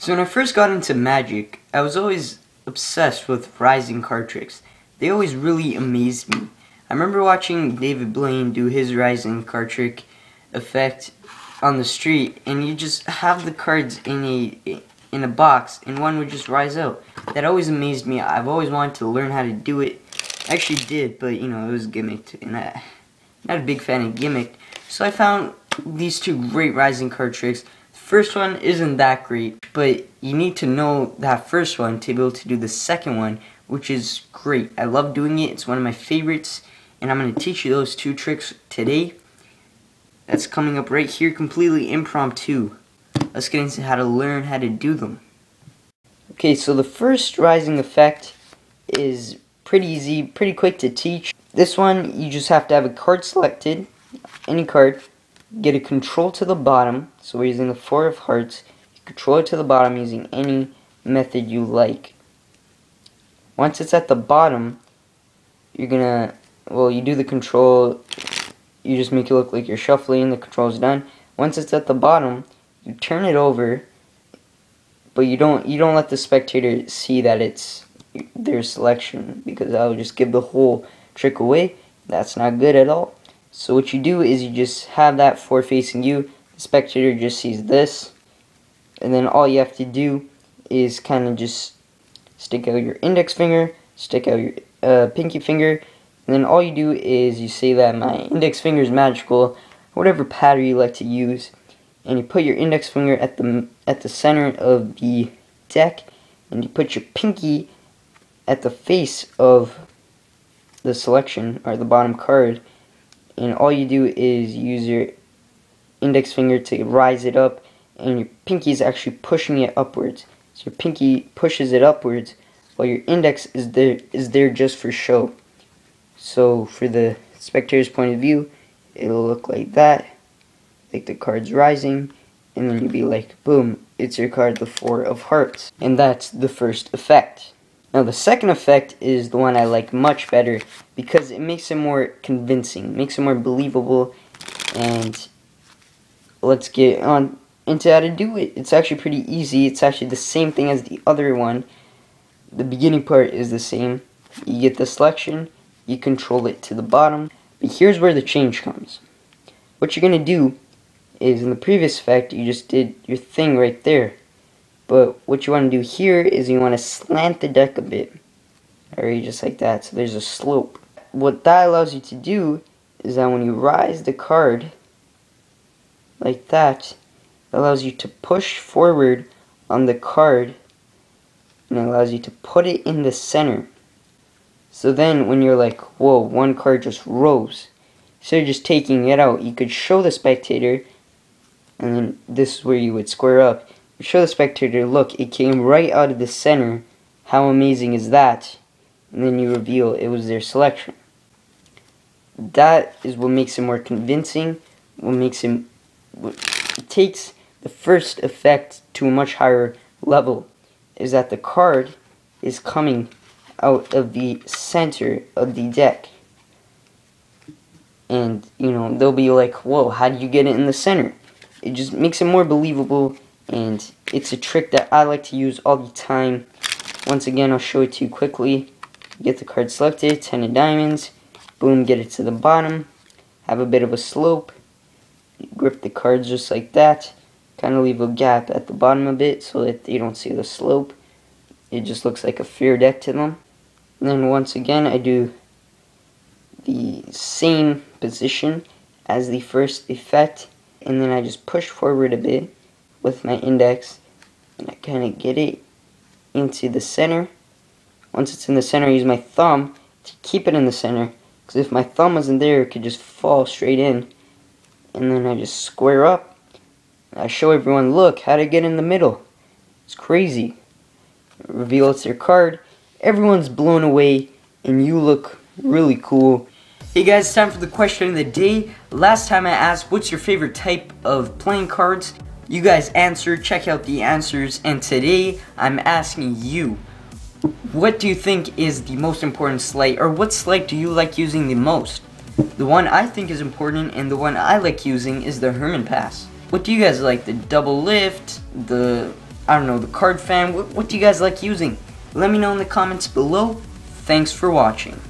So when I first got into Magic, I was always obsessed with rising card tricks. They always really amazed me. I remember watching David Blaine do his rising card trick effect on the street, and you just have the cards in a box and one would just rise out. That always amazed me. I've always wanted to learn how to do it. I actually did, but you know, it was gimmicked, and I'm not a big fan of gimmicked. So I found these two great rising card tricks. The first one isn't that great, but you need to know that first one to be able to do the second one, which is great. I love doing it. It's one of my favorites, and I'm going to teach you those two tricks today. That's coming up right here, completely impromptu. Let's get into how to learn how to do them. Okay, so the first rising effect is pretty easy, pretty quick to teach. This one, you just have to have a card selected, any card, get a control to the bottom, so we're using the 4 of hearts, you control it to the bottom using any method you like. Once it's at the bottom, you're gonna, well, you do the control, you just make it look like you're shuffling, the control's done. Once it's at the bottom, you turn it over, but you don't let the spectator see that it's their selection, because that would just give the whole trick away. That's not good at all. So what you do is you just have that 4 facing you, the spectator just sees this, and then all you have to do is kind of just stick out your index finger, stick out your pinky finger, and then all you do is you say that my index finger is magical, whatever pattern you like to use, and you put your index finger at the center of the deck, and you put your pinky at the face of the selection, or the bottom card, and all you do is use your index finger to rise it up, and your pinky is actually pushing it upwards. So your pinky pushes it upwards, while your index is there just for show. So for the spectator's point of view, it'll look like that, like the card's rising, and then you'll be like, boom, it's your card, the 4 of hearts. And that's the first effect. Now the second effect is the one I like much better, because it makes it more convincing, makes it more believable, and let's get on into how to do it. It's actually pretty easy. It's actually the same thing as the other one. The beginning part is the same. You get the selection, you control it to the bottom, but here's where the change comes. What you're going to do is, in the previous effect, you just did your thing right there. But what you want to do here is you want to slant the deck a bit. Alright, just like that, so there's a slope. What that allows you to do is that when you rise the card, like that, it allows you to push forward on the card, and it allows you to put it in the center. So then when you're like, whoa, one card just rose, so you're just taking it out, you could show the spectator, and then this is where you would square up. You show the spectator, look, it came right out of the center, how amazing is that? And then you reveal it was their selection. That is what makes it more convincing, what makes it, it takes the first effect to a much higher level, is that the card is coming out of the center of the deck. And, you know, they'll be like, whoa, how did you get it in the center? It just makes it more believable, and it's a trick that I like to use all the time. Once again, I'll show it to you quickly. Get the card selected, 10 of diamonds, boom, get it to the bottom, have a bit of a slope, grip the cards just like that, kind of leave a gap at the bottom a bit so that they don't see the slope. It just looks like a fair deck to them. And then once again, I do the same position as the first effect, and then I just push forward a bit with my index, and I kind of get it into the center. Once it's in the center, I use my thumb to keep it in the center, because if my thumb wasn't there, it could just fall straight in. And then I just square up, I show everyone, look, how'd I get in the middle? It's crazy. Reveal it's your card, everyone's blown away, and you look really cool. Hey guys, it's time for the question of the day. Last time I asked, what's your favorite type of playing cards? You guys answered, check out the answers, and today I'm asking you, what do you think is the most important sleight, or what sleight do you like using the most? The one I think is important and the one I like using is the Herman Pass. What do you guys like? The double lift, the I don't know, the card fan, what do you guys like using? Let me know in the comments below. Thanks for watching.